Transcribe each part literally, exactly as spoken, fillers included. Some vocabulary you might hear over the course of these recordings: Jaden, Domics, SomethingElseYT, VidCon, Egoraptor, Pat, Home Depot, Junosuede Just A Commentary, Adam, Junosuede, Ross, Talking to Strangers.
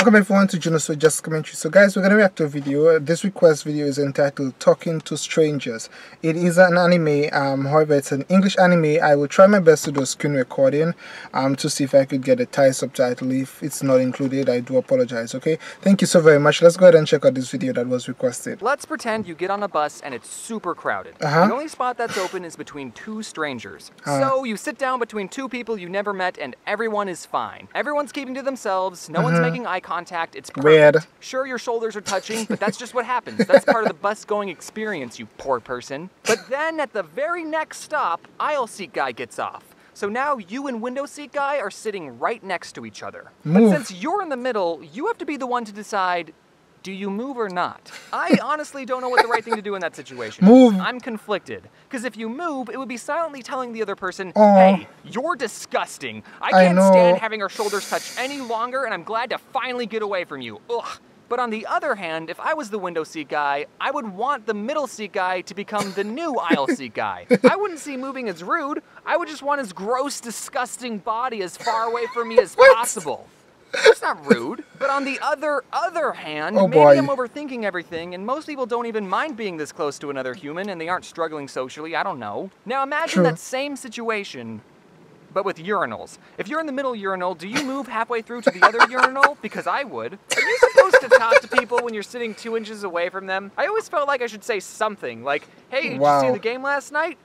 Welcome everyone to Junosuede Just A Commentary. So guys, we're going to react to a video. This request video is entitled Talking to Strangers. It is an anime, um, however it's an English anime. I will try my best to do a screen recording um, to see if I could get a Thai subtitle. If it's not included, I do apologize, okay? Thank you so very much. Let's go ahead and check out this video that was requested. Let's pretend you get on a bus and it's super crowded. Uh-huh. The only spot that's open is between two strangers. Uh-huh. So you sit down between two people you never met and everyone is fine. Everyone's keeping to themselves, no uh-huh. one's making eye contact. Contact, it's perfect. Weird. Sure, your shoulders are touching, but that's just what happens. That's part of the bus going experience, you poor person. But then at the very next stop, aisle seat guy gets off. So now you and window seat guy are sitting right next to each other. Move. But since you're in the middle, you have to be the one to decide, do you move or not? I honestly don't know what the right thing to do in that situation. Move. I'm conflicted. Because if you move, it would be silently telling the other person, oh, hey, you're disgusting. I can't I stand having our shoulders touch any longer, and I'm glad to finally get away from you. Ugh. But on the other hand, if I was the window seat guy, I would want the middle seat guy to become the new aisle seat guy. I wouldn't see moving as rude. I would just want his gross, disgusting body as far away from me as possible. That's not rude. But on the other, other hand, oh, maybe boy. I'm overthinking everything, and most people don't even mind being this close to another human, and they aren't struggling socially, I don't know. Now imagine True. That same situation, but with urinals. If you're in the middle urinal, do you move halfway through to the other urinal? Because I would. Are you supposed to talk to people when you're sitting two inches away from them? I always felt like I should say something, like, hey, did wow. you see the game last night?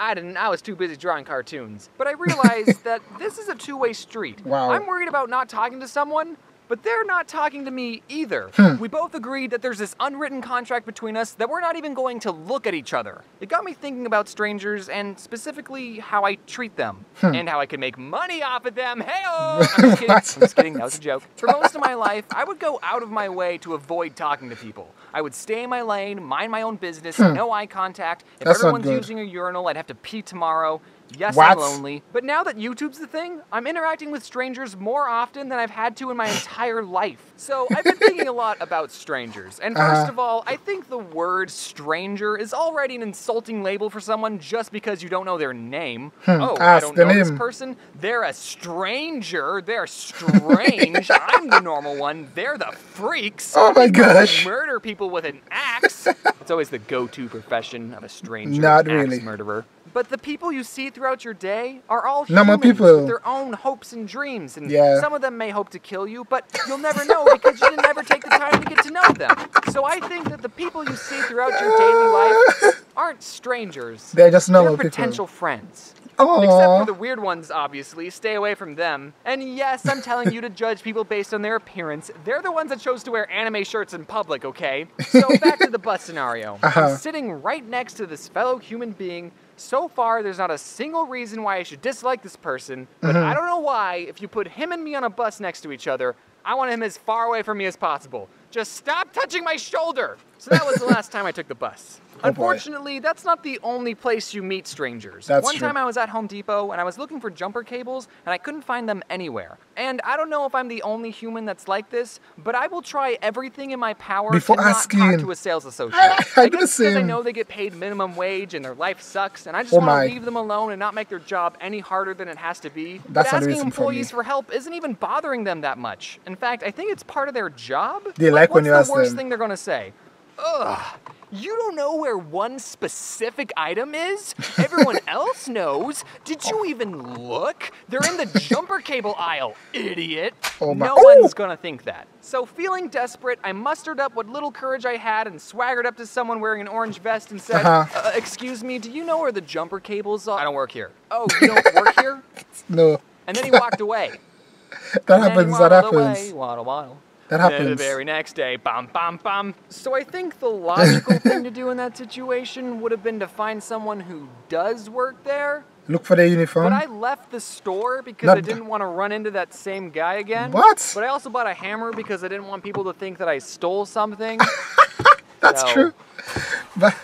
I didn't, I was too busy drawing cartoons. But I realized that this is a two-way street. Wow. I'm worried about not talking to someone, but they're not talking to me either. Hmm. We both agreed that there's this unwritten contract between us that we're not even going to look at each other. It got me thinking about strangers and specifically how I treat them hmm. and how I can make money off of them. Hey-oh! I'm just kidding, I'm just kidding, that was a joke. For most of my life, I would go out of my way to avoid talking to people. I would stay in my lane, mind my own business, hmm. no eye contact. If That's everyone's using a urinal, I'd have to pee tomorrow. Yes, what? I'm lonely. But now that YouTube's the thing, I'm interacting with strangers more often than I've had to in my entire life. So I've been thinking a lot about strangers. And first uh, of all, I think the word stranger is already an insulting label for someone just because you don't know their name. Hmm, oh, I don't know name. This person. They're a stranger. They're strange. I'm the normal one. They're the freaks. Oh my gosh. They murder people with an axe. It's always the go-to profession of a stranger. Not an really. Axe murderer. But the people you see throughout your day are all humans people. With their own hopes and dreams. And yeah. some of them may hope to kill you, but you'll never know because you didn't ever take the time to get to know them. So I think that the people you see throughout your daily life aren't strangers. They're just normal They're potential people. Friends. Aww. Except for the weird ones, obviously. Stay away from them. And yes, I'm telling you to judge people based on their appearance. They're the ones that chose to wear anime shirts in public, okay? So back to the bus scenario. Uh-huh. I'm sitting right next to this fellow human being. So far, there's not a single reason why I should dislike this person, but mm-hmm. I don't know why, if you put him and me on a bus next to each other, I want him as far away from me as possible. Just stop touching my shoulder! So that was the last time I took the bus. Oh Unfortunately, boy. That's not the only place you meet strangers. That's One true. Time I was at Home Depot and I was looking for jumper cables and I couldn't find them anywhere. And I don't know if I'm the only human that's like this, but I will try everything in my power Before to asking. Not talk to a sales associate. I, I, I guess because I know they get paid minimum wage and their life sucks and I just oh want my. To leave them alone and not make their job any harder than it has to be. That's but asking employees for, for help isn't even bothering them that much. In fact, I think it's part of their job. They like, like when you ask them. What's the worst thing they're going to say? Ugh, you don't know where one specific item is? Everyone else knows. Did you even look? They're in the jumper cable aisle, idiot. Oh my. No oh. one's gonna think that. So feeling desperate, I mustered up what little courage I had and swaggered up to someone wearing an orange vest and said, uh-huh. uh, excuse me, do you know where the jumper cables are? I don't work here. Oh, you don't work here? No. And then he walked away. That happens, that happens. Away, waddle, waddle. That happens. The very next day, bam, bam, bam. So I think the logical thing to do in that situation would have been to find someone who does work there. Look for their uniform. But I left the store because Not I didn't want to run into that same guy again. What? But I also bought a hammer because I didn't want people to think that I stole something. That's so. True. But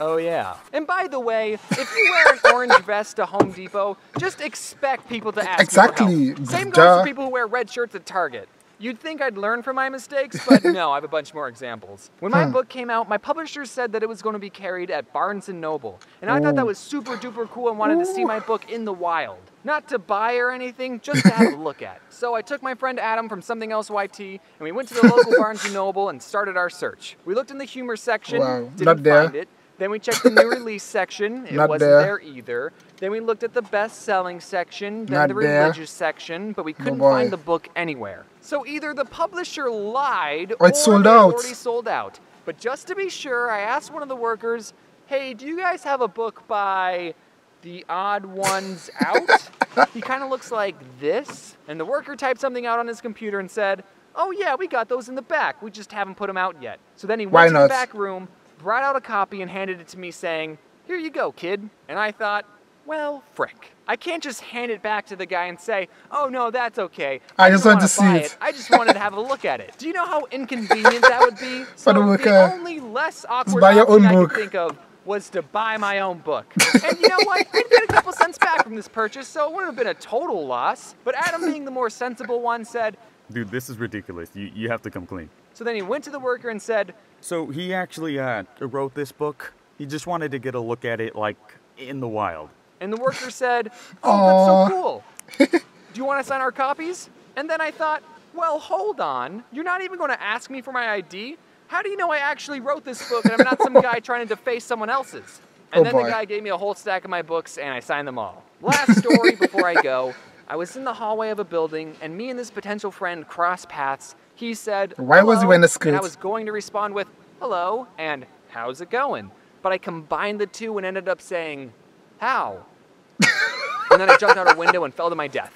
oh yeah. And by the way, if you wear an orange vest to Home Depot, just expect people to ask Exactly. you for help. Same goes for people who wear red shirts at Target. You'd think I'd learn from my mistakes, but no, I have a bunch more examples. When my huh. book came out, my publisher said that it was going to be carried at Barnes and Noble, and I Ooh. thought that was super duper cool and wanted Ooh. to see my book in the wild. Not to buy or anything, just to have a look at. So I took my friend Adam from SomethingElseYT, and we went to the local Barnes and Noble and started our search. We looked in the humor section, wow. didn't Not there. find it. Then we checked the new release section, it Not wasn't there. there either. Then we looked at the best-selling section, then Not the religious there. section, but we couldn't oh find the book anywhere. So either the publisher lied, oh, or it's sold out. already sold out. But just to be sure, I asked one of the workers, hey, do you guys have a book by The Odd Ones Out? He kind of looks like this. And the worker typed something out on his computer and said, oh yeah, we got those in the back. We just haven't put them out yet. So then he went Why to not? the back room, brought out a copy and handed it to me saying, here you go, kid. And I thought, well, frick. I can't just hand it back to the guy and say, oh no, that's okay. I, I just wanted to see it. it. I just wanted to have a look at it. Do you know how inconvenient that would be? So the okay. only less awkward option I could think of was to buy my own book. And you know what? I'd get a couple cents back from this purchase, so it wouldn't have been a total loss. But Adam, being the more sensible one, said, dude, this is ridiculous. You, you have to come clean. So then he went to the worker and said, so he actually uh, wrote this book. He just wanted to get a look at it, like, in the wild. And the worker said, oh, that's so cool. Do you want to sign our copies? And then I thought, well, hold on. You're not even going to ask me for my I D? How do you know I actually wrote this book and I'm not some guy trying to deface someone else's? And oh then boy. the guy gave me a whole stack of my books and I signed them all. Last story before I go, I was in the hallway of a building and me and this potential friend crossed paths. He said, Why was you in the school? And I was going to respond with, hello, and how's it going? But I combined the two and ended up saying, how? And then I jumped out a window and fell to my death.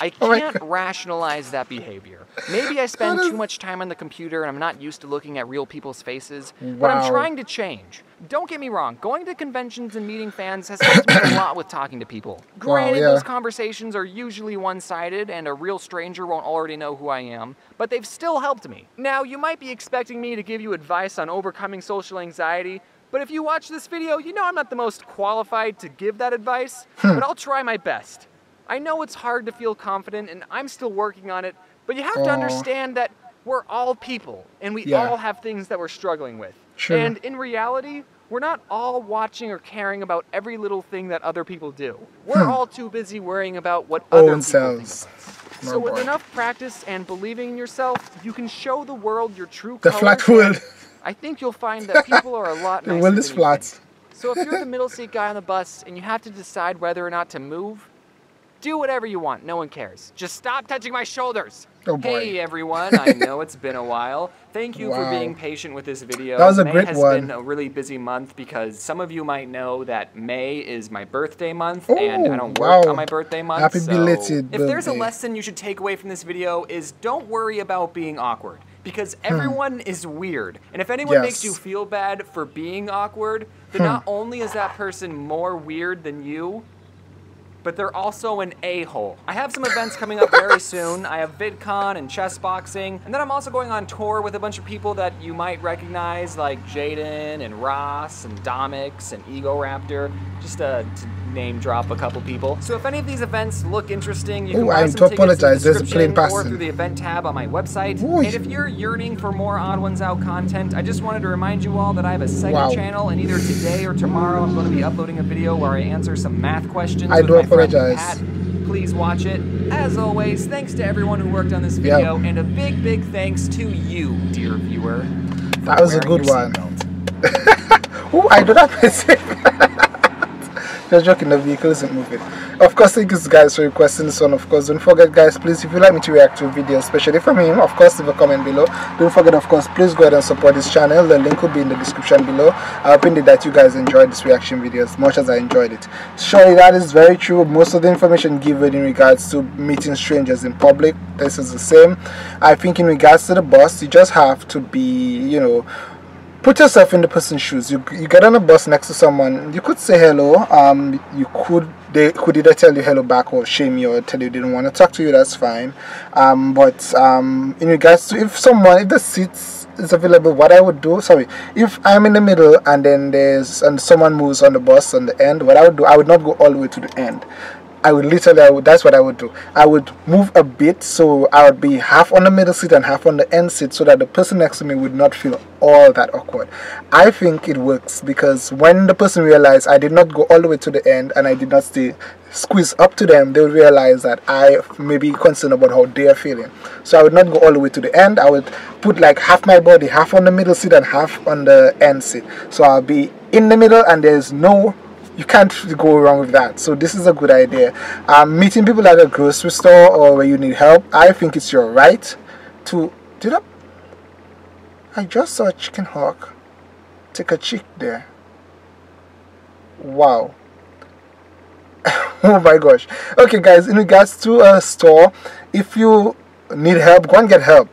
I can't oh rationalize that behavior. Maybe I spend too much time on the computer and I'm not used to looking at real people's faces, wow. but I'm trying to change. Don't get me wrong, going to conventions and meeting fans has helped me a lot with talking to people. Granted, wow, yeah. those conversations are usually one-sided and a real stranger won't already know who I am, but they've still helped me. Now, you might be expecting me to give you advice on overcoming social anxiety, but if you watch this video, you know I'm not the most qualified to give that advice, hmm. but I'll try my best. I know it's hard to feel confident, and I'm still working on it, but you have Aww. to understand that we're all people, and we yeah. all have things that we're struggling with. Sure. And in reality, we're not all watching or caring about every little thing that other people do. We're hmm. all too busy worrying about what Own other people selves. think about. No so boy. with enough practice and believing in yourself, you can show the world your true the colors. The I think you'll find that people are a lot nicer the is flat. So if you're the middle seat guy on the bus, and you have to decide whether or not to move, do whatever you want, no one cares. Just stop touching my shoulders. Oh boy. Hey everyone, I know it's been a while. Thank you wow. for being patient with this video. That was a May great has one. been a really busy month because some of you might know that May is my birthday month Ooh, and I don't work wow. on my birthday month. Happy so belated If birthday. there's a lesson you should take away from this video is don't worry about being awkward because everyone hmm. is weird. And if anyone yes. makes you feel bad for being awkward, then hmm. not only is that person more weird than you, but they're also an a-hole. I have some events coming up very soon. I have VidCon and chess boxing, and then I'm also going on tour with a bunch of people that you might recognize, like Jaden and Ross and Domics and Egoraptor, just uh, to name drop a couple people. So if any of these events look interesting, you can Ooh, buy some tickets apologize. in the description or through the event tab on my website. Ooh. And if you're yearning for more Odd Ones Out content, I just wanted to remind you all that I have a second wow. channel, and either today or tomorrow I'm going to be uploading a video where I answer some math questions I with my Pat. Please watch it. As always, thanks to everyone who worked on this video, yep. and a big, big thanks to you, dear viewer. That was a good one. Ooh, I do not Just joking, the vehicle isn't moving. Of course, thank you guys for requesting this one. Of course, don't forget, guys, please, if you like me to react to a video, especially from him, of course, leave a comment below. Don't forget, of course, please go ahead and support this channel. The link will be in the description below. I hope indeed that you guys enjoyed this reaction video as much as I enjoyed it. Surely that is very true. Most of the information given in regards to meeting strangers in public, this is the same. I think in regards to the bus, you just have to be, you know, put yourself in the person's shoes. You, you get on a bus next to someone, you could say hello, um, you could, they could either tell you hello back or shame you or tell you they didn't want to talk to you, that's fine. Um, but um, in regards to if someone, if the seats is available, what I would do, sorry, if I'm in the middle and then there's, and someone moves on the bus on the end, what I would do, I would not go all the way to the end. I would literally, I would, that's what I would do. I would move a bit, so I would be half on the middle seat and half on the end seat, so that the person next to me would not feel all that awkward. I think it works, because when the person realized I did not go all the way to the end and I did not stay squeezed up to them, they would realize that I may be concerned about how they are feeling. So I would not go all the way to the end. I would put like half my body, half on the middle seat and half on the end seat. So I'll be in the middle, and there's no, you can't go wrong with that. So this is a good idea. Um, meeting people at a grocery store or where you need help, I think it's your right to... Did I... I just saw a chicken hawk take a chick there. Wow. Oh my gosh. Okay guys, in regards to a store, if you need help, go and get help.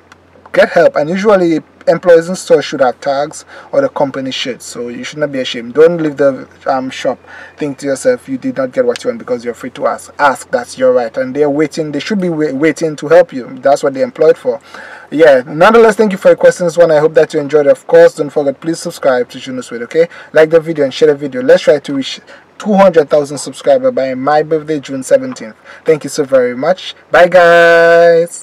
Get help. And usually employees in stores should have tags, or the company should, so you should not be ashamed. Don't leave the um, shop, think to yourself you did not get what you want because you're free to ask. Ask, that's your right, and they're waiting, they should be wait, waiting to help you. That's what they're employed for. Yeah, nonetheless, thank you for your questions, one. I hope that you enjoyed. Of course, don't forget, please subscribe to Junosuede, okay? Like the video and share the video. Let's try to reach two hundred thousand subscribers by my birthday, June seventeenth. Thank you so very much. Bye guys.